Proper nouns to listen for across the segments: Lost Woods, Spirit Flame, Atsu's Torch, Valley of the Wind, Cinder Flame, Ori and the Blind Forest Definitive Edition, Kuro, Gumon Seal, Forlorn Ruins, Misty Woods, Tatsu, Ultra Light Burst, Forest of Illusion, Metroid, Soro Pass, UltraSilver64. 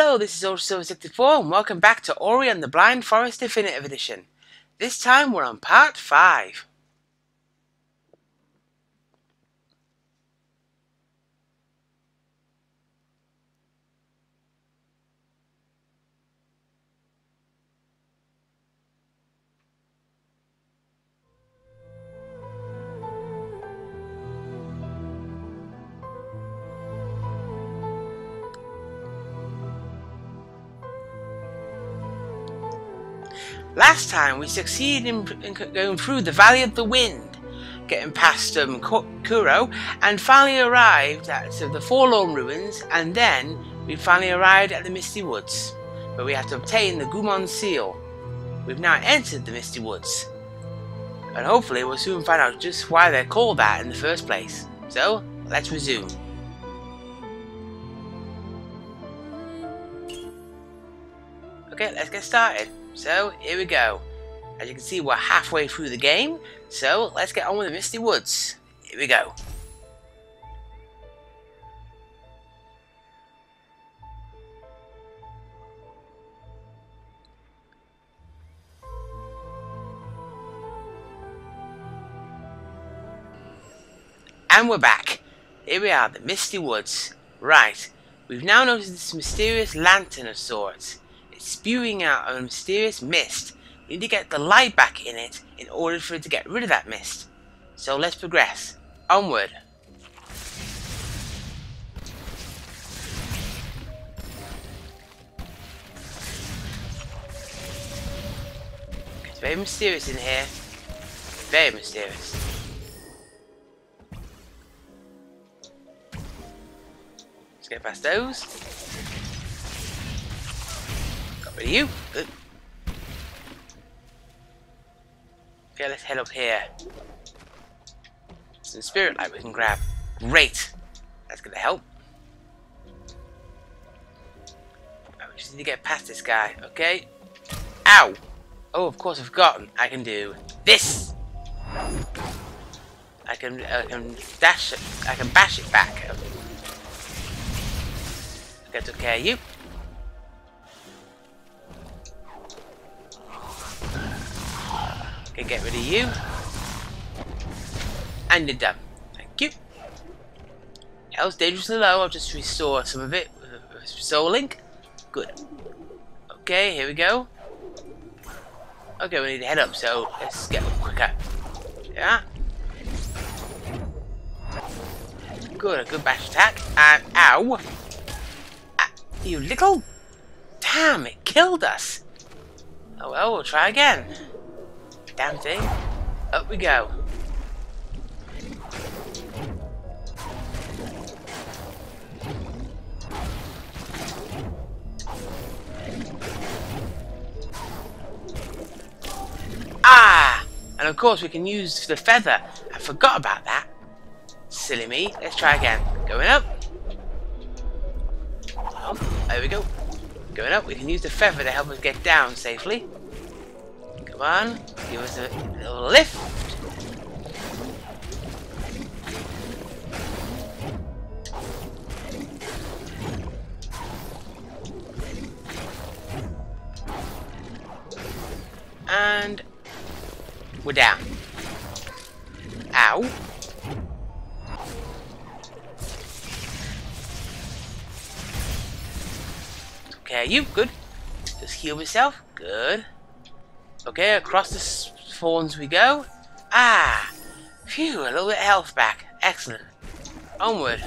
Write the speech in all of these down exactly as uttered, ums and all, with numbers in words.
Hello, this is Ultra Silver sixty-four and welcome back to Ori and the Blind Forest Definitive Edition. This time we're on part five. Last time we succeeded in, in going through the Valley of the Wind, getting past um, Kuro, and finally arrived at so the Forlorn Ruins, and then we finally arrived at the Misty Woods, where we had to obtain the Gumon Seal. We've now entered the Misty Woods, and hopefully we'll soon find out just why they're called that in the first place. So, let's resume. Okay, let's get started. So, here we go. As you can see, we're halfway through the game, so let's get on with the Misty Woods. Here we go. And we're back. Here we are, the Misty Woods. Right, we've now noticed this mysterious lantern of sorts. Spewing out a mysterious mist. We need to get the light back in it in order for it to get rid of that mist. So let's progress. Onward. It's very mysterious in here. Very mysterious. Let's get past those. Are you? Good. Okay, let's head up here. Some spirit light we can grab. Great! That's gonna help. Oh, we just need to get past this guy, okay? Ow! Oh, of course I've forgotten. I can do this! I can, I can dash it, I can bash it back. Okay, took care of you. Get rid of you, and you're done. Thank you. Health's dangerously low. I'll just restore some of it with Soul Link. Good. Okay, here we go. Okay, we need to head up, so let's get up quicker. Yeah. Good, a good bash attack. And ow! Ah, you little! Damn, it killed us. Oh well, we'll try again. Damn thing. Up we go. Ah! And of course we can use the feather. I forgot about that. Silly me. Let's try again. Going up. Oh, there we go. Going up. We can use the feather to help us get down safely. Come on, give us a little lift. And we're down. Ow. Okay, you good. Just heal myself. Good. Okay, across the spawns we go. Ah! Phew, a little bit of health back. Excellent. Onward.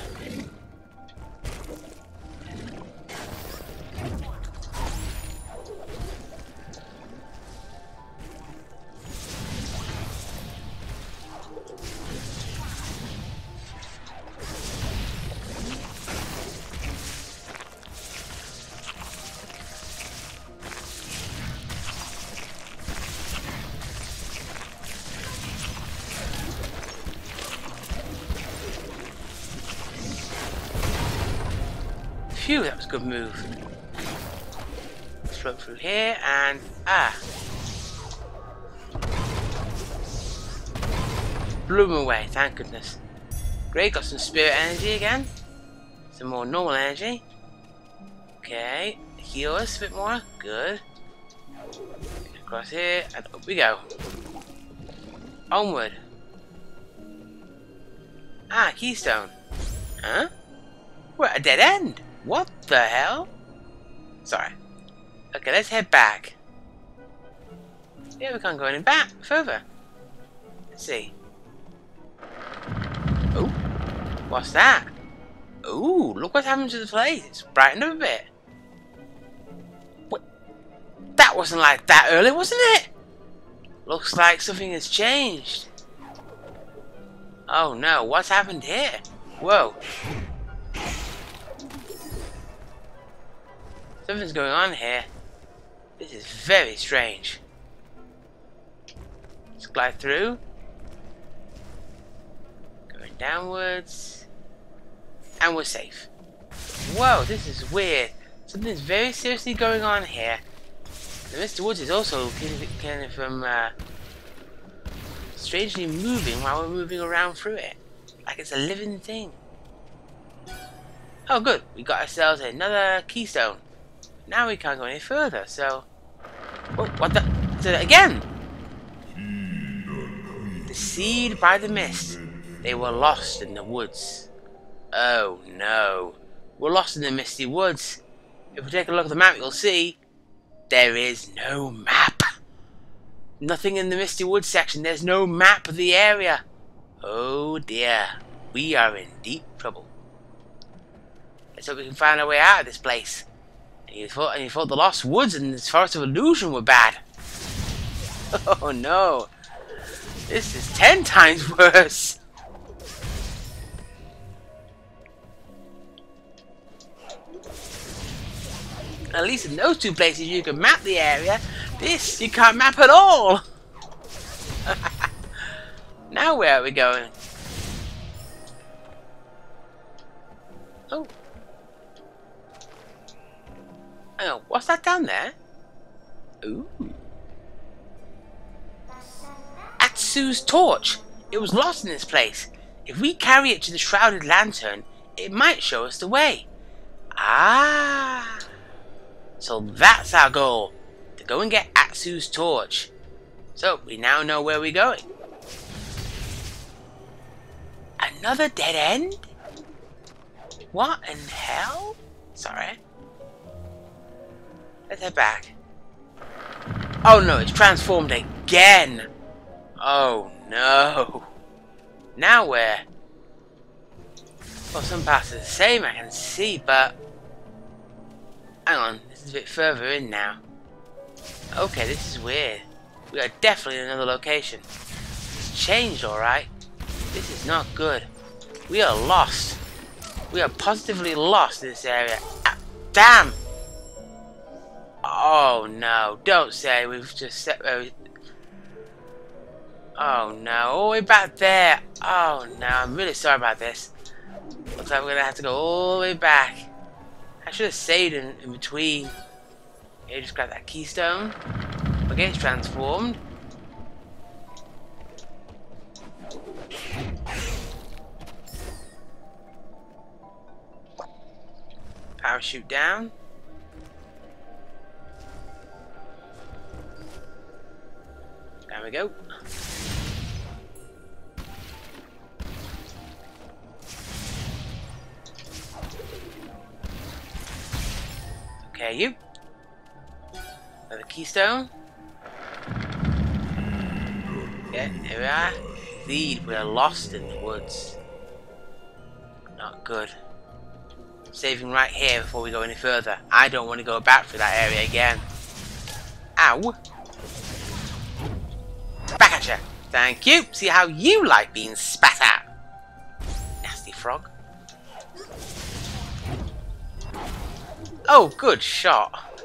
Phew, that was a good move. Let's run through here and ah, blew him away. Thank goodness. Great, got some spirit energy again. Some more normal energy. Okay, heal us a bit more. Good. Across here, and up we go. Onward. Ah, keystone. Huh? We're at a dead end. What the hell? Sorry. Okay, let's head back. Yeah, we can't go any back further. Let's see. Oh, what's that? Ooh, look what's happened to the place. It's brightened up a bit. What? That wasn't like that earlier, wasn't it? Looks like something has changed. Oh no, what's happened here? Whoa. Something's going on here. This is very strange. Let's glide through. Going downwards. And we're safe. Whoa, this is weird. Something's very seriously going on here. And Mister Woods is also kind of um, uh, strangely moving while we're moving around through it. Like it's a living thing. Oh good, we got ourselves another keystone. Now we can't go any further, so... Oh, what the... So again! Deceived by the mist, they were lost in the woods. Oh no, we're lost in the Misty Woods. If we take a look at the map, you'll see there is no map. Nothing in the Misty Woods section, there's no map of the area. Oh dear, we are in deep trouble. Let's hope we can find our way out of this place. And you thought, and you thought the Lost Woods and the Forest of Illusion were bad. Oh no, this is ten times worse. At least in those two places you can map the area. This, you can't map at all! Now where are we going? Oh. Oh, what's that down there? Ooh. Atsu's Torch! It was lost in this place. If we carry it to the Shrouded Lantern, it might show us the way. Ah! So that's our goal, to go and get Atsu's Torch. So we now know where we're going. Another dead end? What in hell? Sorry. Let's head back. Oh no, it's transformed again. Oh no. Now where? Well, some paths are the same, I can see, but... Hang on, this is a bit further in now. Okay, this is weird. We are definitely in another location. It's changed, alright. This is not good. We are lost. We are positively lost in this area. Ah, damn! Oh no, don't say we've just... Uh, oh no, all the way back there. Oh no, I'm really sorry about this. Looks like we're going to have to go all the way back. I should have saved in, in between. Here, just grab that keystone. Okay, it's transformed. Parachute down. There we go. Okay, you. Another keystone. Yeah, here we are. Indeed, we are lost in the woods. Not good. I'm saving right here before we go any further. I don't want to go back through that area again. Ow! Back at you. Thank you. See how you like being spat at. Nasty frog. Oh, good shot.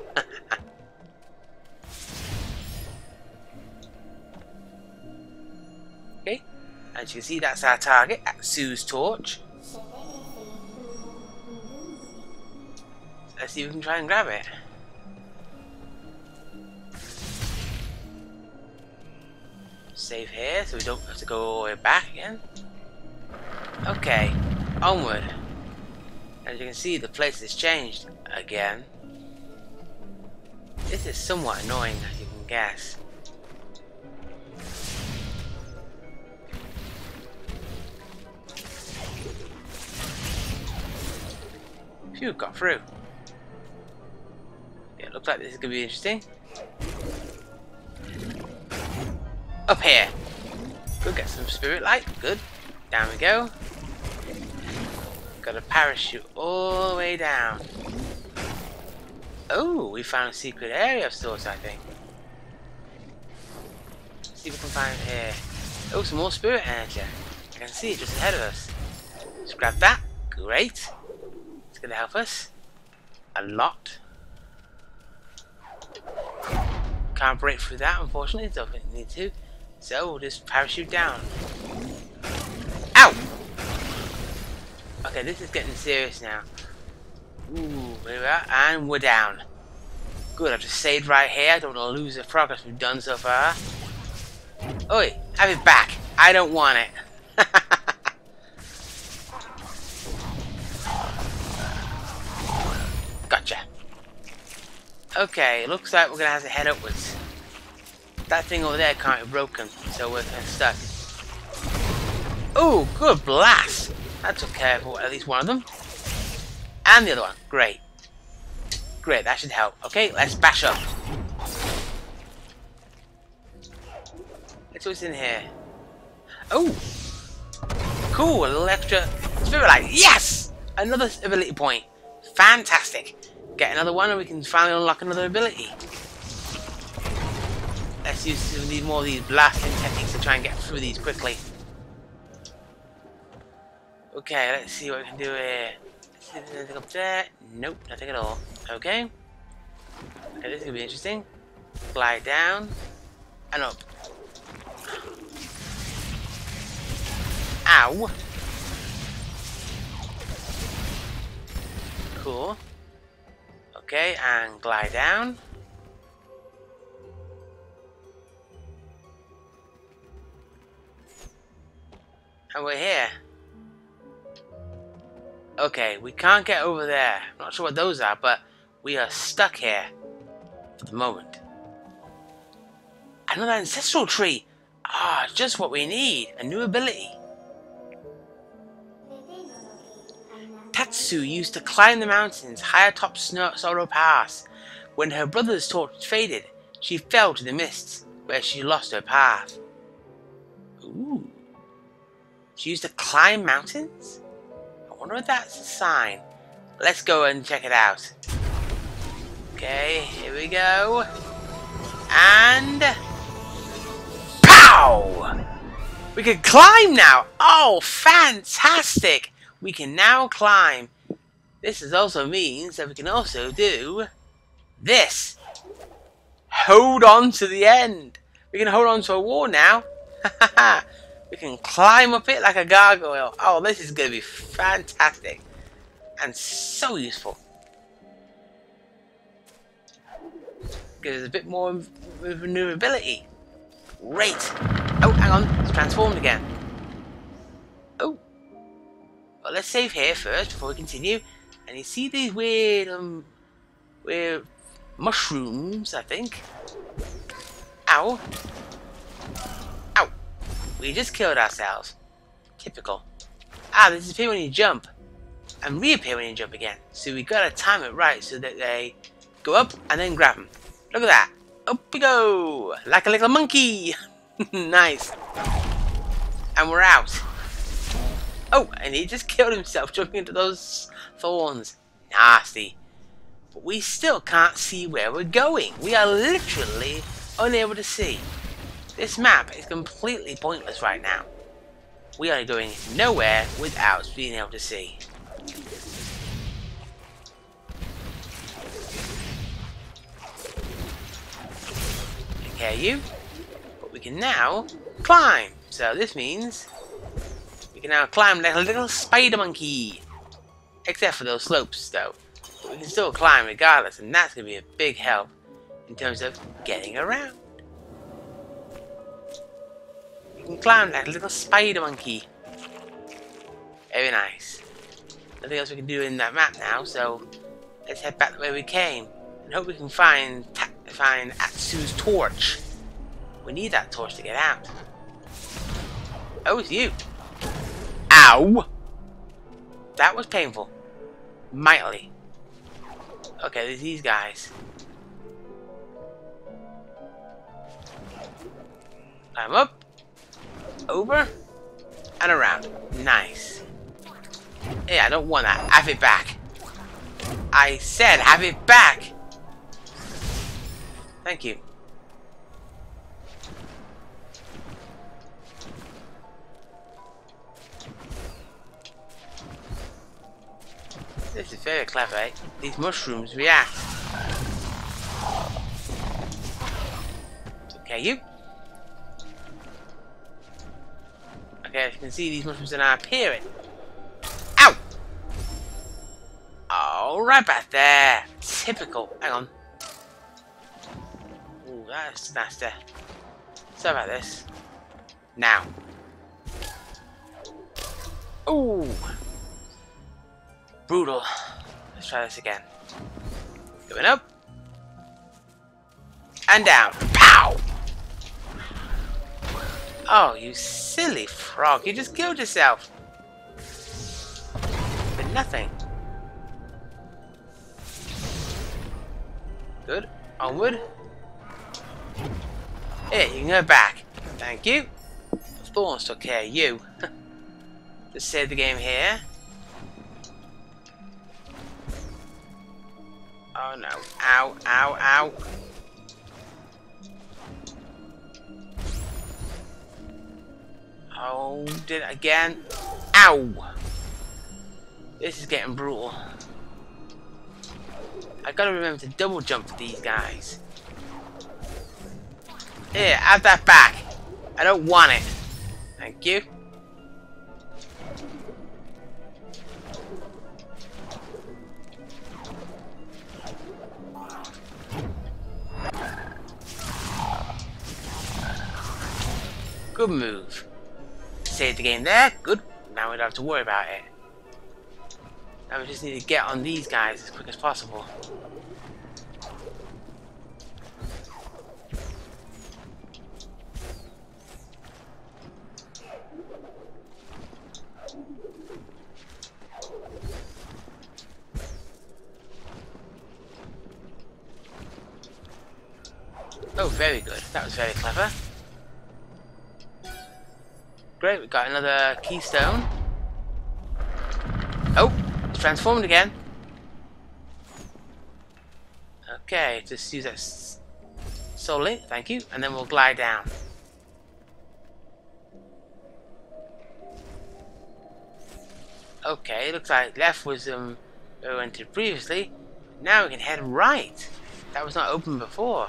Okay, as you can see, that's our target, Atsu's Torch. Let's see if we can try and grab it. Save here, so we don't have to go all the way back again. Okay, onward. As you can see, the place has changed. again. This is somewhat annoying, as you can guess. Phew, got through. Yeah, looks like this is going to be interesting. Up here. Go get some spirit light. Good. Down we go. Got a parachute all the way down. Oh, we found a secret area of sorts, I think. Let's see what we can find here. Oh, some more spirit energy. I can see it just ahead of us. Let's grab that. Great. It's going to help us a lot. Can't break through that, unfortunately. Doesn't need to. So we'll just parachute down. Ow! Okay, this is getting serious now. Ooh, there we are, and we're down. Good, I've just saved right here. I don't want to lose the progress we've done so far. Oi, have it back. I don't want it. Gotcha. Okay, looks like we're going to have to head upwards. That thing over there can't be broken, so we're kind of stuck. Ooh, good blast. That took care of at least one of them. And the other one. Great. Great, that should help. Okay, let's bash up. Let's see what's in here. Oh! Cool, a little extra spirit light. Yes! Another ability point. Fantastic. Get another one and we can finally unlock another ability. Let's use more of these blasting techniques to try and get through these quickly. Okay, let's see what we can do here. Let's see if there's anything up there. Nope, nothing at all. Okay. Okay, this is going to be interesting. Glide down. And up. Ow! Cool. Okay, and glide down. And we're here. Okay, we can't get over there. I'm not sure what those are, but we are stuck here for the moment. Another ancestral tree! Ah, just what we need. A new ability. Tatsu used to climb the mountains high atop Soro Pass. When her brother's torch faded, she fell to the mists, where she lost her path. Ooh. She used to climb mountains? I wonder if that's a sign. Let's go and check it out. Okay, here we go. And... Pow! We can climb now! Oh, fantastic! We can now climb. This is also means that we can also do this. Hold on to the end. We can hold on to a wall now. Ha ha ha! We can climb up it like a gargoyle. Oh, this is going to be fantastic. And so useful. Gives us a bit more maneuverability. Great. Oh, hang on. It's transformed again. Oh. Well, let's save here first before we continue. And you see these weird, um, weird mushrooms, I think. Ow. We just killed ourselves. Typical. Ah, they disappear when you jump. And reappear when you jump again. So we gotta time it right so that they go up and then grab them. Look at that. Up we go. Like a little monkey. Nice. And we're out. Oh, and he just killed himself jumping into those thorns. Nasty. But we still can't see where we're going. We are literally unable to see. This map is completely pointless right now. We are going nowhere without being able to see. Okay, you. But we can now climb. So this means we can now climb like a little spider monkey. Except for those slopes, though. But we can still climb regardless, and that's going to be a big help in terms of getting around. You can climb like a little spider monkey. Very nice. Nothing else we can do in that map now, so Let's head back the way we came and hope we can find ta find Atsu's torch. We need that torch to get out. Oh, it's you. Ow! That was painful. Mightily. Okay, there's these guys. Climb up. Over. And around. Nice. Yeah, I don't want that. Have it back. I said have it back! Thank you. This is very clever, eh? These mushrooms react. Okay, you. Okay, as you can see, these mushrooms are now appearing. Ow! Oh, right back there. Typical. Hang on. Ooh, that's nasty. Sorry about this. Now. Ooh! Brutal. Let's try this again. Going up. And down. Pow! Oh, you silly frog. You just killed yourself. But nothing. Good. Onward. Here, you can go back. Thank you. The thorns took care of you. Just save the game here. Oh no. Ow, ow, ow. Oh, did it again. Ow! This is getting brutal. I gotta remember to double jump for these guys. Here, have that back. I don't want it. Thank you. Good move. Save the game there. Good. Now we don't have to worry about it. Now we just need to get on these guys as quick as possible. Oh, very good. That was very clever. Great, we got another keystone. Oh, it's transformed again. Okay, just use that soul link, thank you, and then we'll glide down. Okay, looks like left was um, where we entered previously. Now we can head right. That was not open before.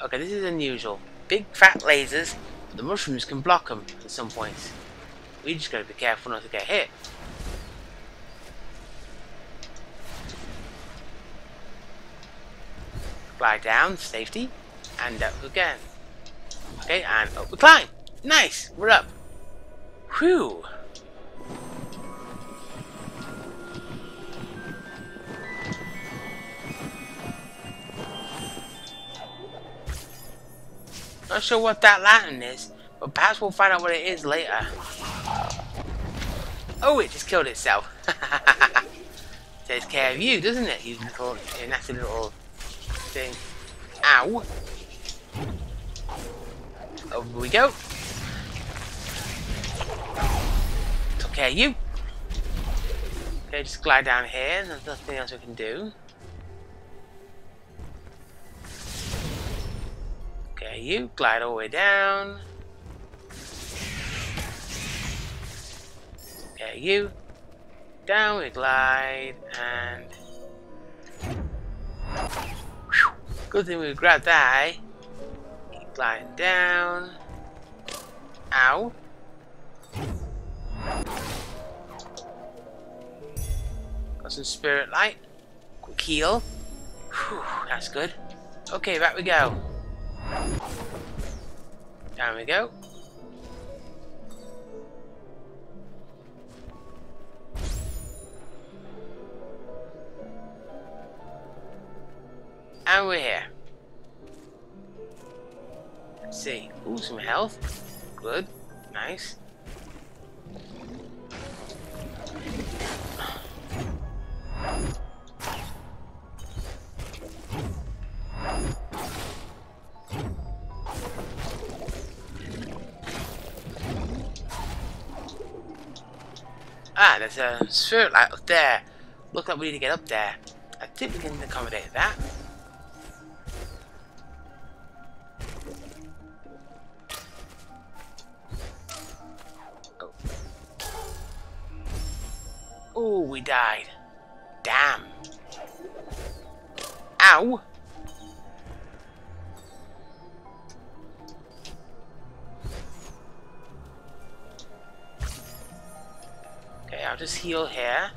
Okay, this is unusual. Big fat lasers. The mushrooms can block them at some points. We just gotta be careful not to get hit. Glide down, safety, and up again. Okay, and up we climb. Nice, we're up. Whew. Not sure what that Latin is, but perhaps we'll find out what it is later. Oh, it just killed itself. Takes care of you, doesn't it? You little, you nasty little thing. Ow. Over we go. Took care of you. Okay, just glide down here. There's nothing else we can do. Okay, you glide all the way down. Okay, you down we glide and. Whew. Good thing we grabbed that. Eh? Keep gliding down. Ow. Got some spirit light. Quick heal. Whew, that's good. Okay, back we go. Down we go. And we're here. Let's see. Ooh, some health. Good. Nice. Ah, there's a spirit light up there. Look like we need to get up there. I think we can accommodate that. Oh, ooh, we died. Damn. Ow. I'll just heal here.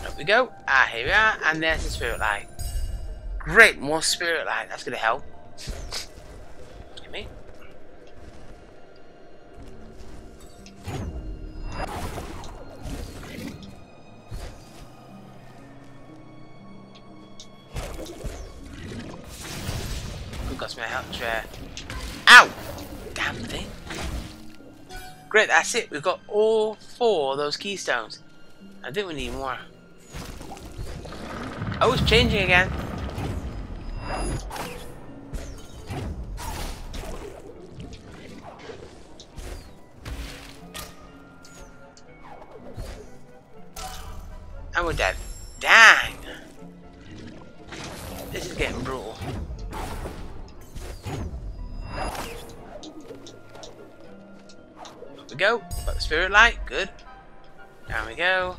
Up we go. Ah, here we are. And there's the spirit light. Great, more spirit light. That's gonna help. Give me. Got my health there. Ow! Damn thing. Great, that's it. We've got all four of those keystones. I think we need more. Oh, it's changing again. And we're dead. Dang! This is getting brutal. Go, got the spirit light, good. Down we go.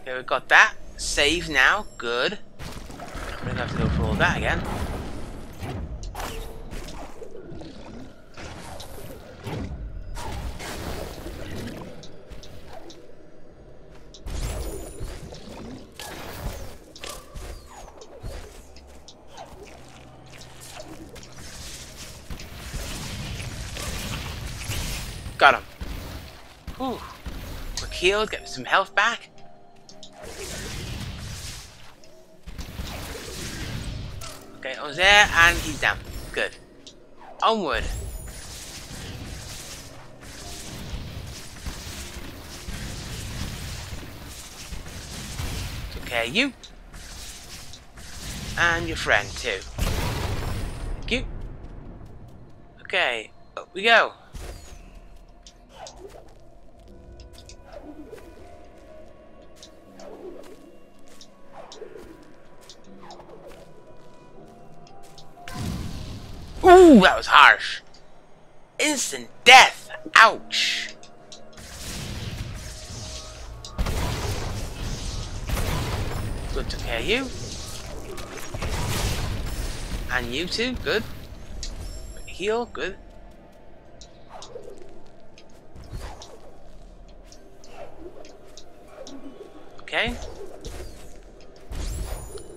Okay, we've got that. Save now, good. I'm gonna have to go for all that again. Got him. Whew. We're healed, get some health back. Okay, I was there and he's down. Good. Onward. Okay, you. And your friend too. Thank you. Okay, up we go. Ooh, that was harsh. Instant death. Ouch. Good to hear you. And you too, good. Heal, good. Okay.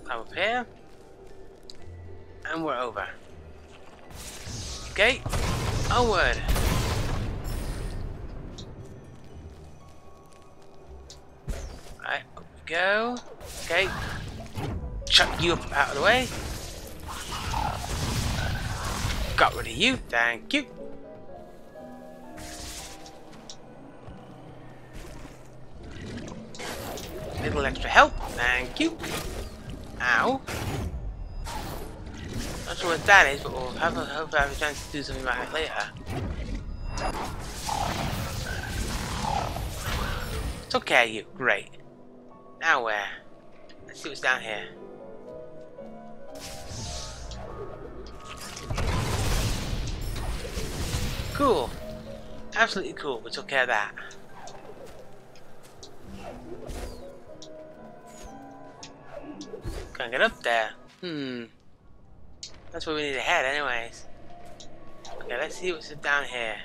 Climb up here. And we're over. Okay, onward. Right, up we go. Okay, chuck you up out of the way. Got rid of you, thank you. Little extra help, thank you. Ow. Not sure what that is, but we'll have a, hope I have a chance to do something about it later. Took care of you. Great. Now where? Let's see what's down here. Cool. Absolutely cool. We took care of that. Can't get up there. Hmm. That's where we need to head anyways. Okay, let's see what's down here.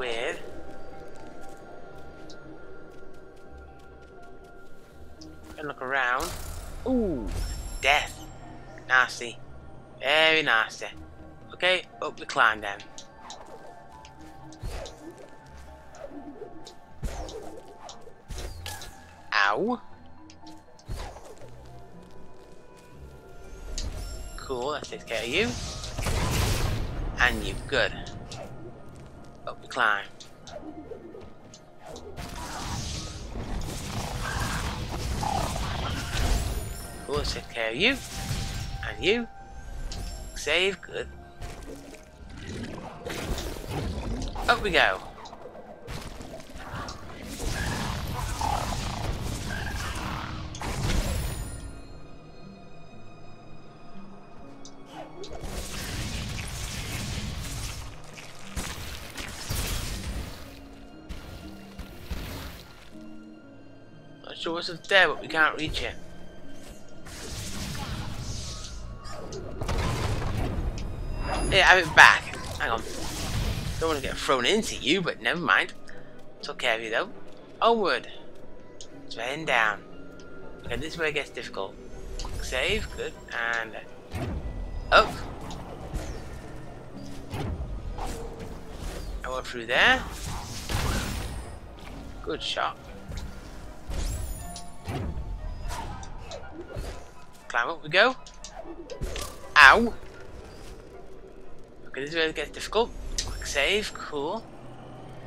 with and look around. Ooh, death. Nasty. Very nasty. Okay, up the climb then. Ow. Cool, that takes care of you. And you, good. Up the climb. Cool, that takes care of you. And you. Save, good. Up we go. Not sure what's up there, but we can't reach it. Yeah, have it back. Hang on. Don't want to get thrown into you, but never mind. Took care of you though. Onward. It's heading down. Okay, this way it gets difficult. Save, good, and up. I went through there. Good shot. Climb up we go. Ow. Okay, this is where it gets difficult. Quick save, cool.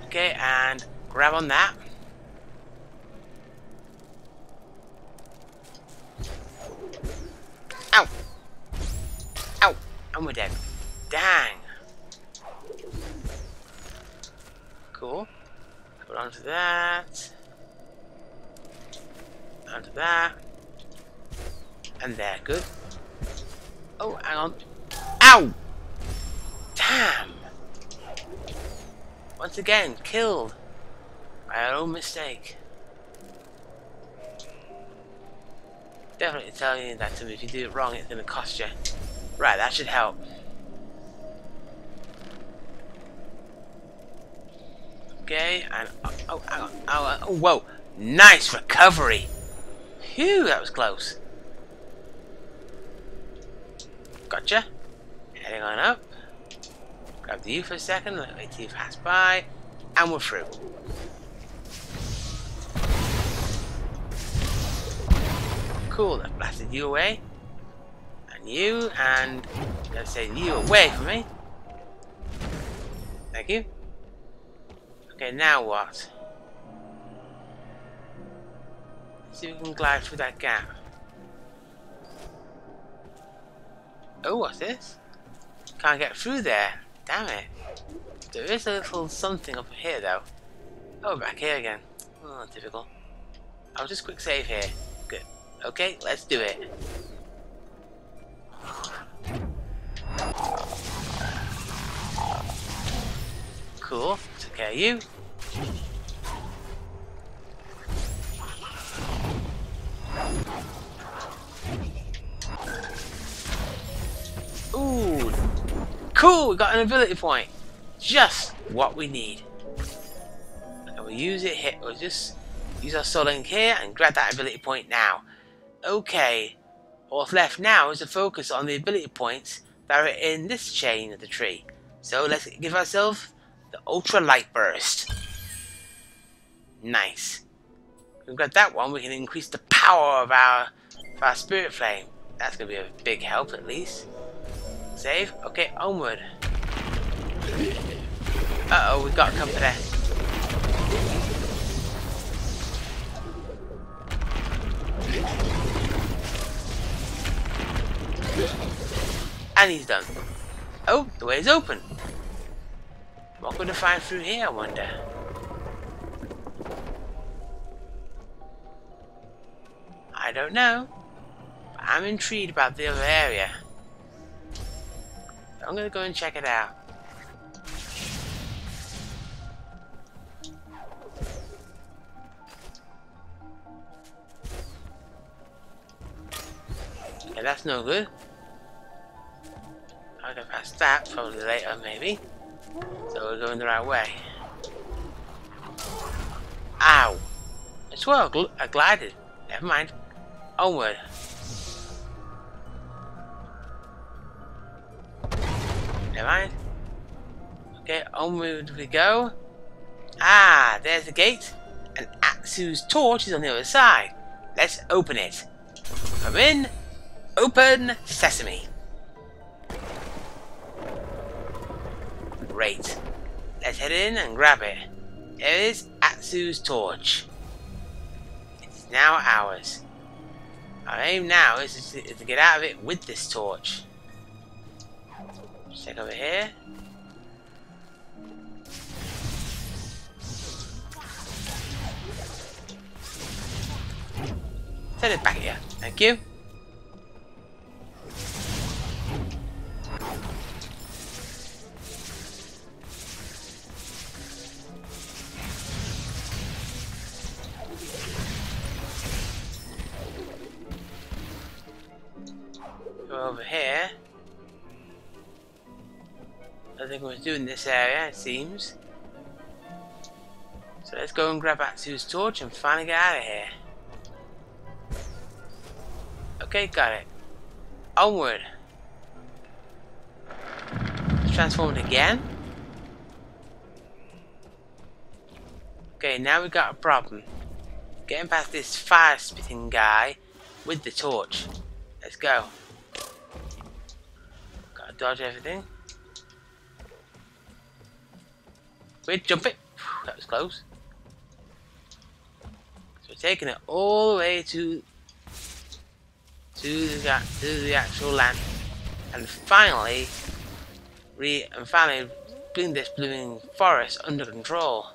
Okay, and grab on that. Ow! Ow! And we're dead. Dang! Cool. Put onto that. Onto that. And there, good. Oh, hang on. Ow! Damn! Once again, killed by our own mistake. Definitely telling you that to me. If you do it wrong, it's going to cost you. Right, that should help. Okay, and oh, oh, oh, oh, oh whoa! Nice recovery. Phew, that was close. Gotcha. Heading on up. Grab the U for a second, let it you pass by, and we're through. Cool, that blasted you away. And you, and let's say you away from me. Thank you. Okay, now what? Let's see if we can glide through that gap. Oh, what's this? Can't get through there. Damn it. There is a little something up here though. Oh, back here again. Oh, typical. I'll just quick save here. Good. Okay, let's do it. Cool. Took care of you. Ooh. Cool, we got an ability point. Just what we need. And we'll use it here. We'll just use our soul link here and grab that ability point now. Okay. What's left now is to focus on the ability points that are in this chain of the tree. So let's give ourselves the Ultra Light Burst. Nice. We've got that one. We can increase the power of our, of our Spirit Flame. That's going to be a big help at least. Save. Okay, onward. Uh oh, we've got company. And he's done. Oh, the way is open. What could I find through here, I wonder? I don't know. But I'm intrigued about the other area. I'm gonna go and check it out. Okay, that's no good. I'll go past that probably later, maybe. So we're going the right way. Ow! I swear I, gl I glided. Never mind. Onward. Never mind. Okay, onward we go. Ah, there's the gate. And Atsu's torch is on the other side. Let's open it. Come in. Open sesame. Great. Let's head in and grab it. There is Atsu's torch. It's now ours. Our aim now is to, is to get out of it with this torch. Let's check over here. Send it back here. Thank you. Over here. Nothing was doing in this area, it seems. So let's go and grab Atsu's torch and finally get out of here. Okay, got it. Onward. Let's transform it again. Okay, now we've got a problem. Getting past this fire spitting guy with the torch. Let's go. Dodge everything. We'd jump it. That was close. So we're taking it all the way to to the to the actual land, and finally, re and finally bring this blooming forest under control.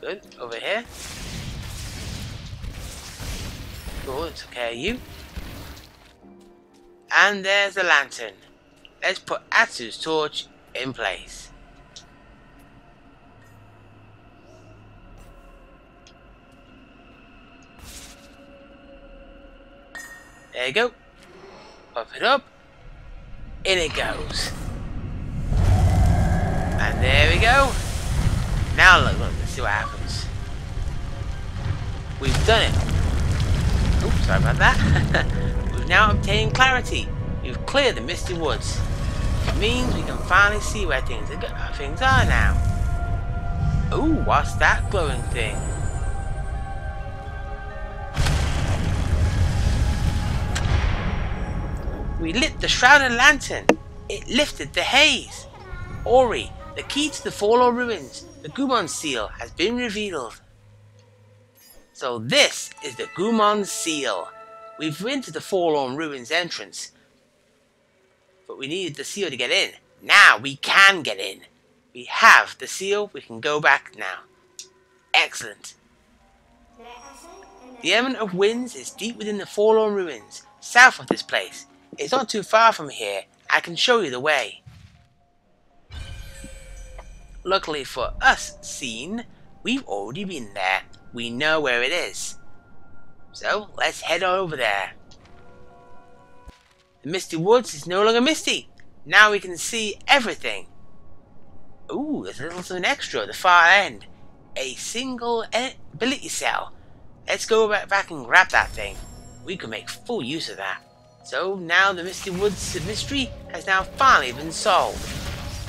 Good. Over here. Cool, it's okay, you. And there's the lantern. Let's put Atsu's torch in place. There you go. Pop it up. In it goes. And there we go. Now look, look, let's see what happens. We've done it. Oops, sorry about that. We've now obtained clarity. We've cleared the Misty Woods. It means we can finally see where things are, uh, things are now. Ooh, what's that glowing thing? We lit the shrouded lantern. It lifted the haze. Ori, the key to the Forlorn Ruins, the Gumon Seal, has been revealed. So this is the Gumon Seal. We've been to the Forlorn Ruins entrance, but we needed the seal to get in. Now we can get in. We have the seal, we can go back now. Excellent. The element of winds is deep within the Forlorn Ruins, south of this place. It's not too far from here. I can show you the way. Luckily for us, Scene, we've already been there. We know where it is. So, let's head on over there. The Misty Woods is no longer misty. Now we can see everything. Ooh, there's a little something extra at the far end. A single ability cell. Let's go back and grab that thing. We can make full use of that. So, now the Misty Woods mystery has now finally been solved.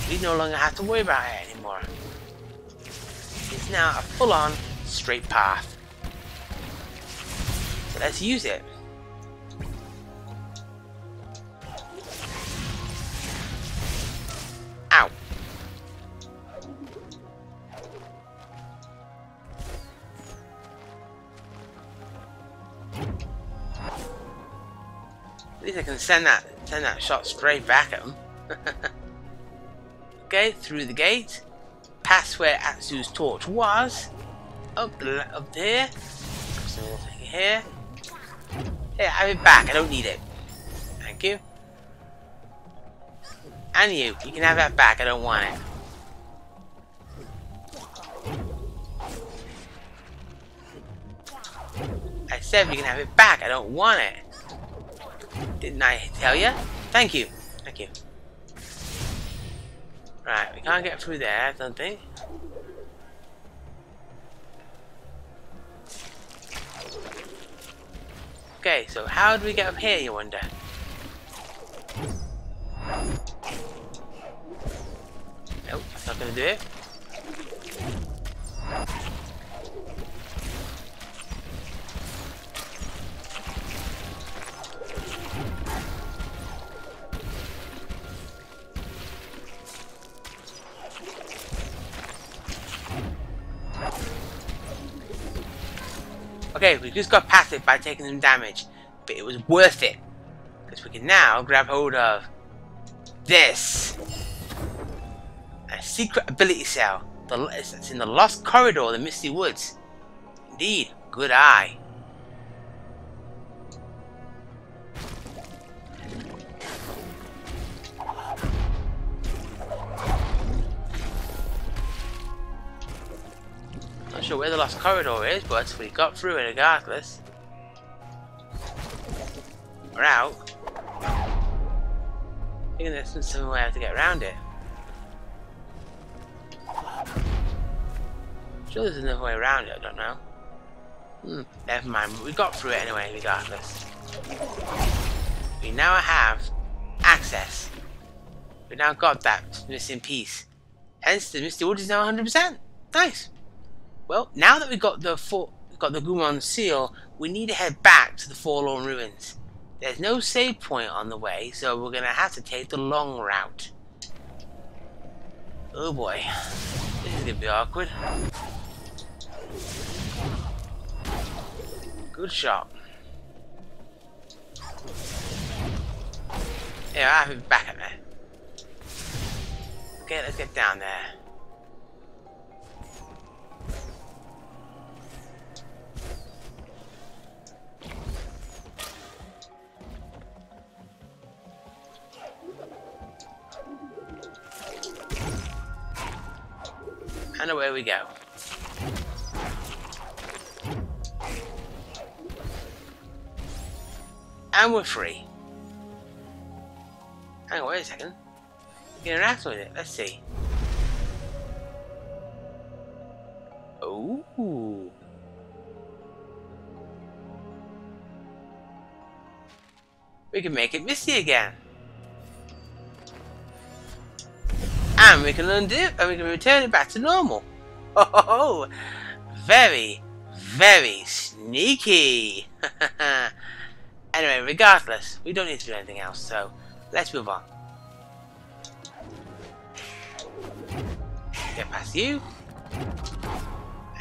We no longer have to worry about it anymore. It's now a full-on straight path. So let's use it. Ow. At least I can send that send that shot straight back at him. Okay, through the gate, past where Atsu's torch was. Up, up there. Some little thing here. Here, have it back. I don't need it. Thank you. And you. You can have that back. I don't want it. I said you can have it back. I don't want it. Didn't I tell you? Thank you. Thank you. Right, we can't get through there, I don't think. Okay, so how do we get up here, you wonder? Nope, that's not gonna do it. Okay, we just got past it by taking some damage, but it was worth it, because we can now grab hold of this. A secret ability cell. The, it's in the Lost Corridor of the Misty Woods. Indeed, good eye. Not sure where the Lost Corridor is, but we got through it regardless. We're out. I think there's some way to get around it. I'm sure there's another way around it, I don't know. Hmm, never mind, we got through it anyway, regardless. We now have access. We now got that missing piece. Hence, the Misty Wood is now one hundred percent. Nice. Well, now that we've got the for got the Gumon Seal, we need to head back to the Forlorn Ruins. There's no save point on the way, so we're going to have to take the long route. Oh boy, this is going to be awkward. Good shot. Yeah, I'll have it back at there. Okay, let's get down there. And away we go. And we're free. Hang on, wait a second. We can interact with it. Let's see. Ooh. We can make it misty again. And we can undo it, and we can return it back to normal. Oh, very, very sneaky. Anyway, regardless, we don't need to do anything else, so let's move on. Get past you.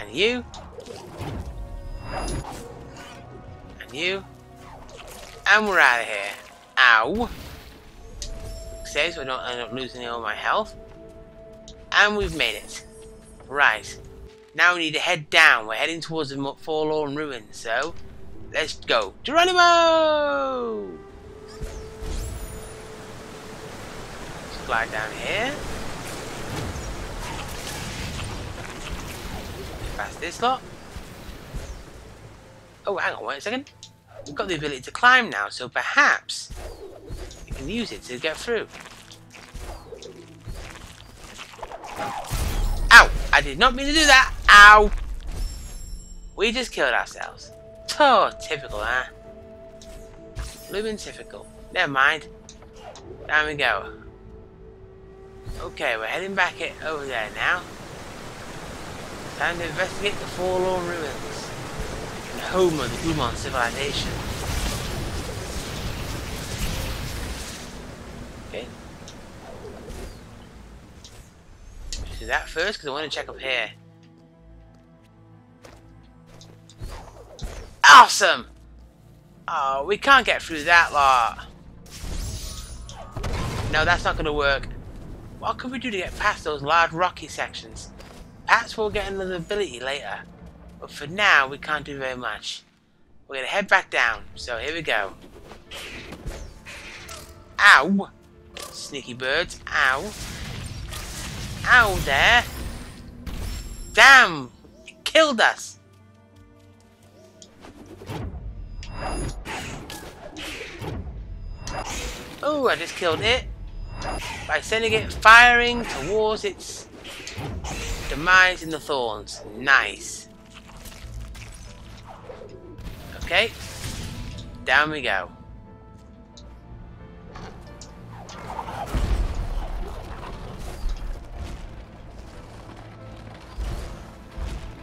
And you. And you. And we're out of here. Ow. Save so I don't end up losing all my health. And we've made it. Right. Now we need to head down. We're heading towards the Forlorn Ruins, so let's go. Geronimo! Slide down here. Get past this lot. Oh, hang on, wait a second. We've got the ability to climb now, so perhaps we can use it to get through. Ow! I did not mean to do that! Ow! We just killed ourselves. Oh, typical, huh? Blooming typical. Never mind. Down we go. Okay, we're heading back it over there now. Time to investigate the Forlorn Ruins, the home of the Gumon civilization. Okay. Let's do that first because I want to check up here. Awesome! Oh, we can't get through that lot. No, that's not going to work. What can we do to get past those large rocky sections? Perhaps we'll get another ability later. But for now, we can't do very much. We're going to head back down, so here we go. Ow! Sneaky birds. Ow. Ow there. Damn! It killed us! Oh, I just killed it. by sending it firing towards its demise in the thorns. Nice. Okay. Down we go.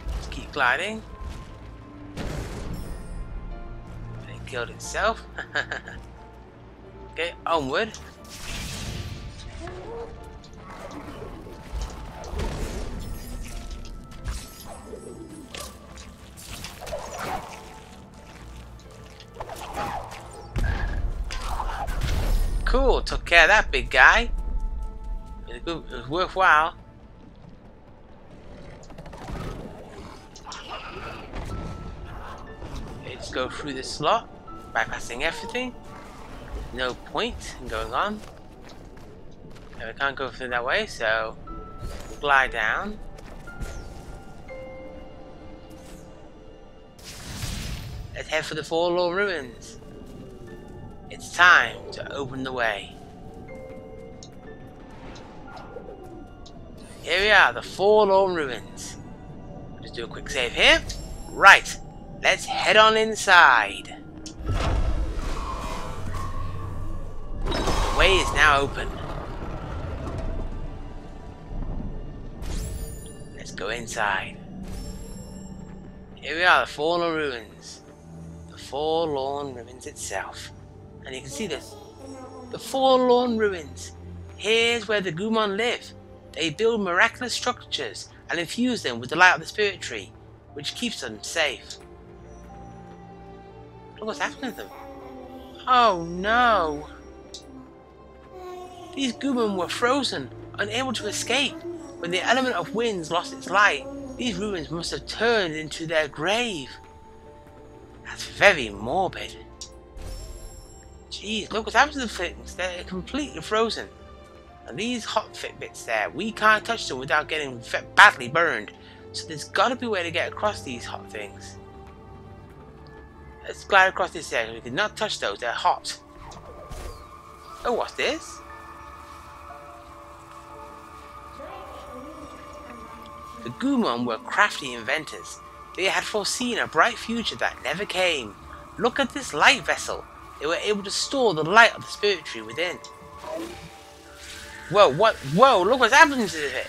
Let's keep gliding. And it killed itself. Okay, onward. Cool, took care of that big guy. It was worthwhile. Okay, let's go through this slot, bypassing everything. No point in going on. Okay, we can't go through that way, so we'll glide down. Let's head for the Forlorn Ruins. It's time to open the way. Here we are, the Forlorn Ruins. I'll just do a quick save here. Right, let's head on inside. The way is now open. Let's go inside. Here we are, the Forlorn Ruins. The Forlorn Ruins itself. And you can see this. The Forlorn Ruins. Here's where the Gumon live. They build miraculous structures and infuse them with the light of the spirit tree, which keeps them safe. Look what's happening to them. Oh no! These Gumon were frozen, unable to escape. When the element of winds lost its light, these ruins must have turned into their grave. That's very morbid. Jeez, look what's happened to the things. They're completely frozen. And these hot Fitbits there, we can't touch them without getting badly burned. So there's got to be a way to get across these hot things. Let's glide across this area. We cannot touch those, they're hot. Oh, what's this? The Gumon were crafty inventors. They had foreseen a bright future that never came. Look at this light vessel. They were able to store the light of the spirit tree within. Whoa, what? Whoa, look what's happening to it.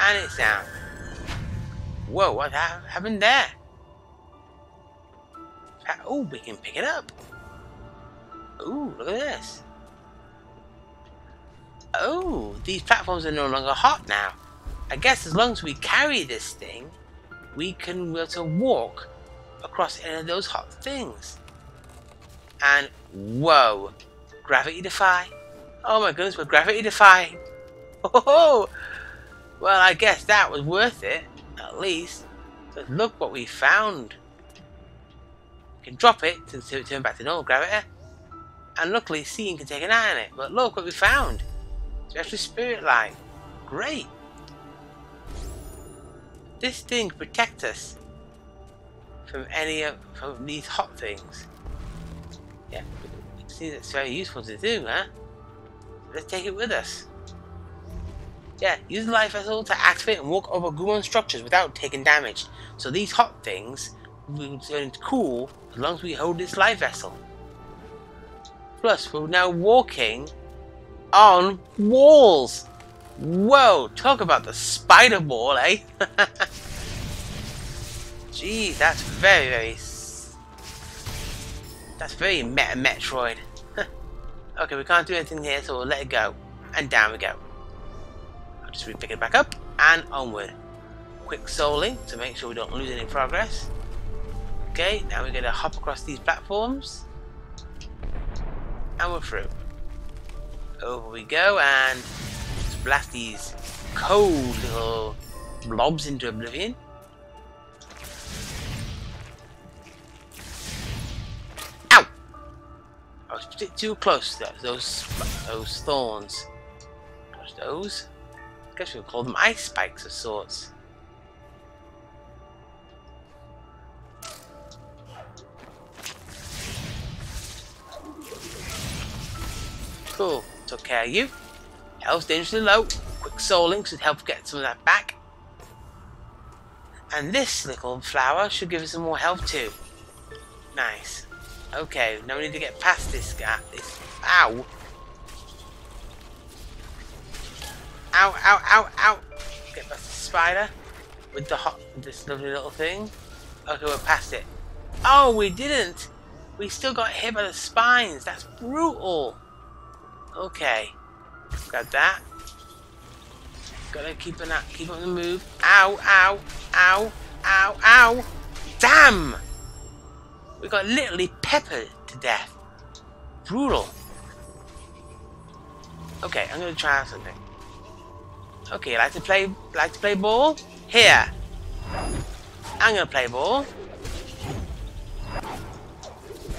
And it's down. Whoa, what ha happened there? Oh, we can pick it up. Ooh, look at this. Oh, these platforms are no longer hot now. I guess as long as we carry this thing, we can be able to walk across any of those hot things. And whoa, gravity defy. Oh my goodness, we're gravity defying. Oh, well, I guess that was worth it, at least. But look what we found. We can drop it to, to turn back to normal gravity, and luckily seeing can take an eye on it. But look what we found, especially spirit light. Great. This thing protects us from any of from these hot things. Yeah, it seems it's very useful to do, huh? Let's take it with us. Yeah, use the light vessel to activate and walk over Gumon structures without taking damage. So these hot things will turn cool as long as we hold this light vessel. Plus, we're now walking on walls. Whoa, talk about the spider ball, eh? Jeez, that's very, very... That's very meta-Metroid. Okay, we can't do anything here, so we'll let it go. And down we go. I'll just re-pick it back up, and onward. Quick souling, to make sure we don't lose any progress. Okay, now we're going to hop across these platforms. And we're through. Over we go, and... Just blast these cold little blobs into oblivion. I was a bit too close to those, those thorns. Watch those. I guess we'll call them ice spikes of sorts. school, took care of you. Health's dangerously low, quick souling should help get some of that back. And this little flower should give us some more health too. Nice. Okay, now we need to get past this guy. This, ow! Ow, ow, ow, ow! Get past the spider with the hot, this lovely little thing. Okay, we're past it. Oh, we didn't! We still got hit by the spines. That's brutal. Okay, got that. Gotta keep an keep up the move. Ow, ow, ow, ow, ow! Damn! We got literally peppered to death. Brutal. Okay, I'm gonna try something. Okay, you like to play like to play ball? Here. I'm gonna play ball.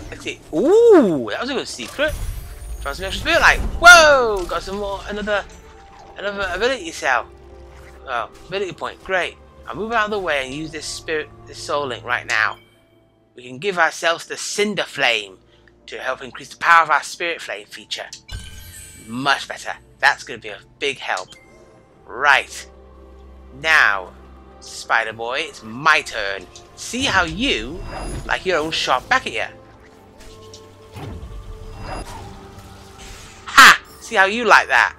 Let's see. Ooh, that was a good secret. Found some extra spirit light. Whoa! Got some more another another ability cell. Oh, ability point, great. I'll move out of the way and use this spirit this soul link right now. We can give ourselves the Cinder Flame to help increase the power of our Spirit Flame feature. Much better. That's going to be a big help. Right. Now, Spider Boy, it's my turn. See how you like your own shot back at you. Ha! See how you like that.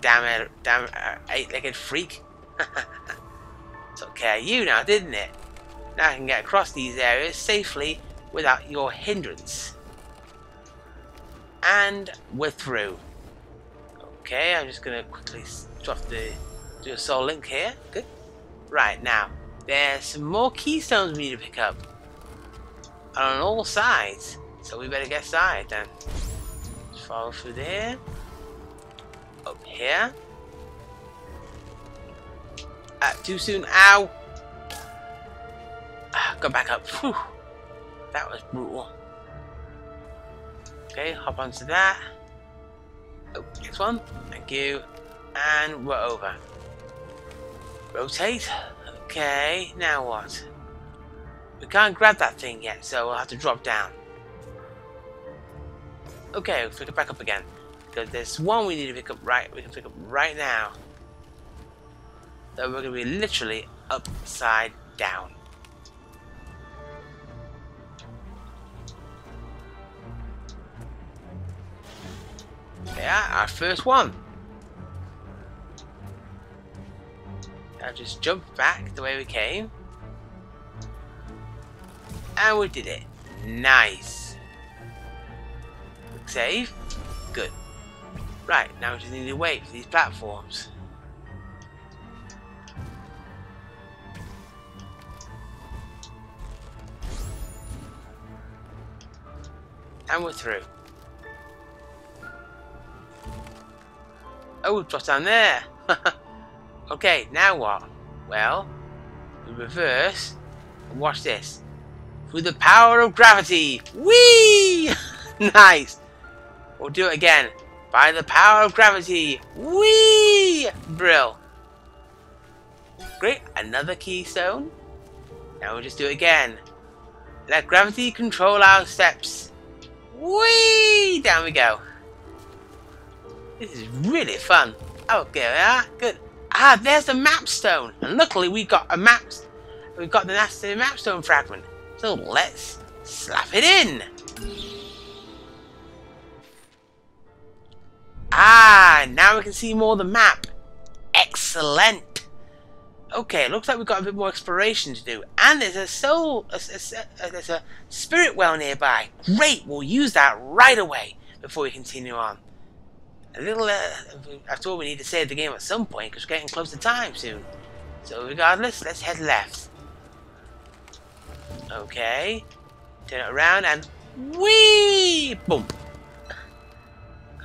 Damn it, damn it, uh, eight-legged freak. Took care of you now, didn't it? Now I can get across these areas safely without your hindrance. And we're through. Okay, I'm just going to quickly drop the do a soul link here. Good. Right, now, there's some more keystones we need to pick up. On all sides. So we better get started then. Just follow through there. Up here. Ah, too soon. Ow! Go back up. Whew. That was brutal. Okay, hop onto that. Oh, next one. Thank you. And we're over. Rotate. Okay, now what? We can't grab that thing yet, so we'll have to drop down. Okay, we'll pick it back up again. Because there's one we need to pick up right we can pick up right now. So we're gonna be literally upside down. Yeah, our first one. I'll just jump back the way we came. And we did it. Nice. Quick save. Good. Right, now we just need to wait for these platforms. And we're through. Oh, we've dropped down there. Okay, now what? Well, we reverse and watch this. Through the power of gravity. Whee! Nice. We'll do it again. By the power of gravity. Whee! Brill. Great, another keystone. Now we'll just do it again. Let gravity control our steps. Whee! Down we go. This is really fun. Okay, yeah, good. Ah, there's the map stone. And luckily we got a map. We've got the nasty map stone fragment. So let's slap it in. Ah, now we can see more of the map. Excellent. Okay, looks like we've got a bit more exploration to do. And there's a soul, a, a, a, there's a spirit well nearby. Great, we'll use that right away before we continue on. A little, uh, after all, we need to save the game at some point because we're getting close to time soon. So regardless, let's head left. Okay, turn it around and whee! Boom!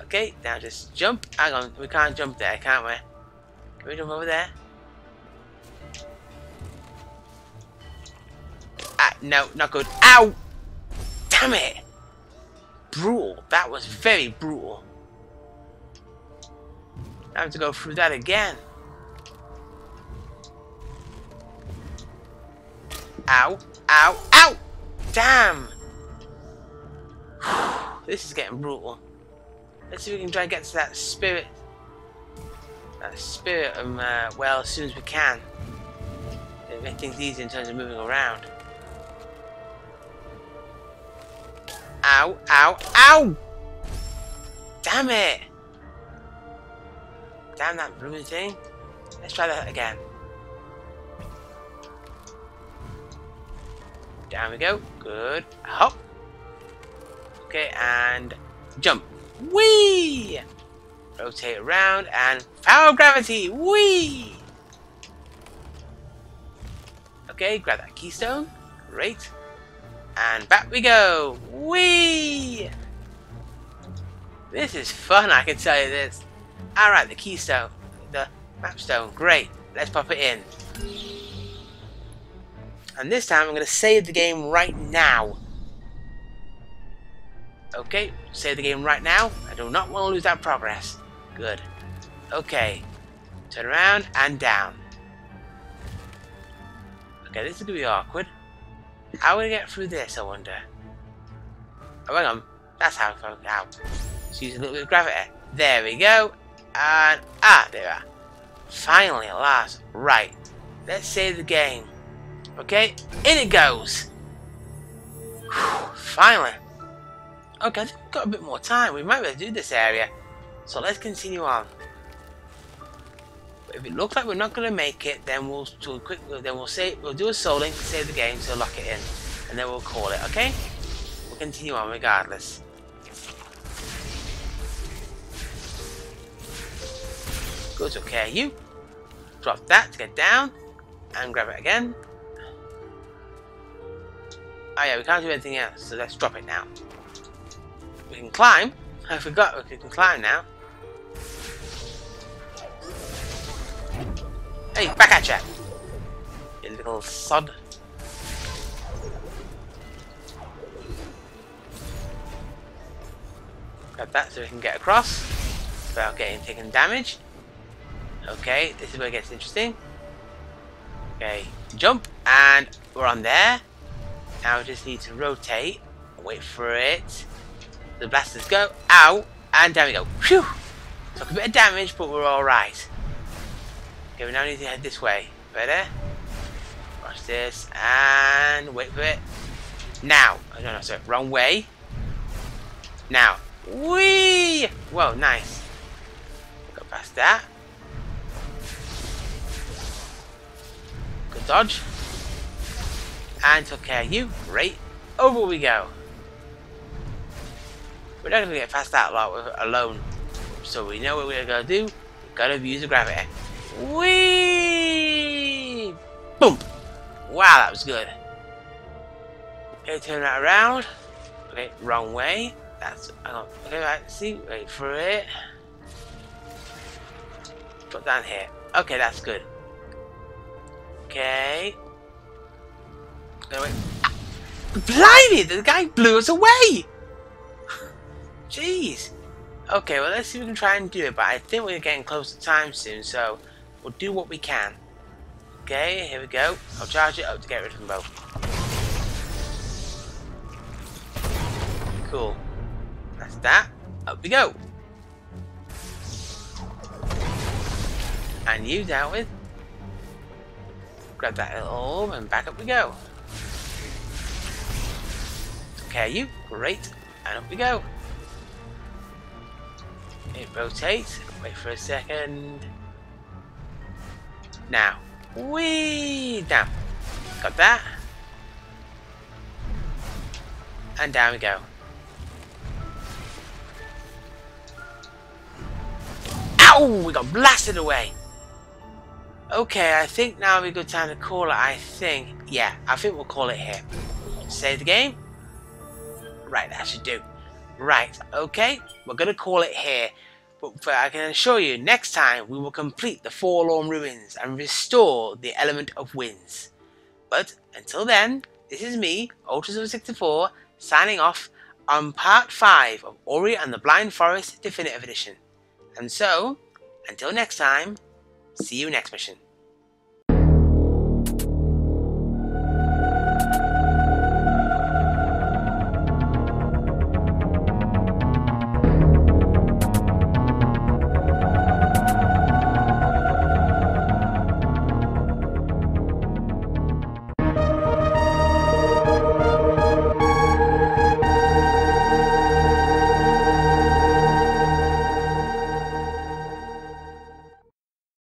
Okay, now just jump. Hang on, we can't jump there, can't we? Can we jump over there? Ah, no, not good. Ow! Damn it! Brutal. That was very brutal. I have to go through that again. Ow, ow, ow! Damn! This is getting brutal. Let's see if we can try to get to that spirit, that spirit um, uh, well as soon as we can. It'll make things easy in terms of moving around. Ow, ow, ow! Damn it! Damn that blooming thing. Let's try that again. Down we go. Good. Hop. Okay, and jump. Whee! Rotate around and power of gravity. Whee! Okay, grab that keystone. Great. And back we go. Whee! This is fun, I can tell you this. Alright, the keystone. The map stone. Great. Let's pop it in. And this time I'm going to save the game right now. Okay, save the game right now. I do not want to lose that progress. Good. Okay. Turn around and down. Okay, this is going to be awkward. How would I get through this, I wonder? Oh, hang on. That's how I'm now. Just use a little bit of gravity. There we go. And, ah, there we are. Finally, at last. Right. Let's save the game. Okay, in it goes. Whew, finally. Okay, I think we've got a bit more time. We might be able to do this area. So let's continue on. But if it looks like we're not going to make it, then we'll do a quick. Then we'll save. We'll do a soul link to save the game, so lock it in, and then we'll call it. Okay, we'll continue on regardless. Good. Okay, you drop that to get down, and grab it again. Oh yeah, we can't do anything else, so let's drop it now. We can climb. I forgot we can climb now. Hey, back at ya! You little sod. Grab that so we can get across without getting taken damage. Okay, this is where it gets interesting. Okay, jump, and we're on there. Now we just need to rotate, wait for it, the blasters go, ow, and down we go. Phew! Took a bit of damage, but we're alright. Okay, we now need to head this way. Better. Watch this, and wait for it. Now! Oh, no, no, sorry, wrong way. Now. Whee! Whoa, nice. Got past that. Good dodge. And took care of you. Great. Over we go. We're not going to get past that lot alone. So we know what we're going to do. We've got to use the gravity. Whee! Boom! Wow, that was good. Okay, turn that around. Okay, wrong way. That's. Hang on. Okay, right, see? Wait for it. Put down here. Okay, that's good. Okay. Anyway. Blimey! The guy blew us away! Jeez! Okay, well let's see if we can try and do it, but I think we're getting close to time soon, so we'll do what we can. Okay, here we go. I'll charge it up to get rid of them both. Cool. That's that. Up we go! And you dealt with. Grab that little orb and back up we go. Okay, you. Great. And up we go. It rotates. Wait for a second. Now. Whee! Down. Got that. And down we go. Ow! We got blasted away. Okay, I think now would be a good time to call it, I think. Yeah, I think we'll call it here. Save the game. Right, that should do. Right, okay, we're going to call it here. But, but I can assure you, next time we will complete the Forlorn Ruins and restore the element of winds. But until then, this is me, Ultra Silver sixty-four, signing off on part five of Ori and the Blind Forest Definitive Edition. And so, until next time, see you next mission.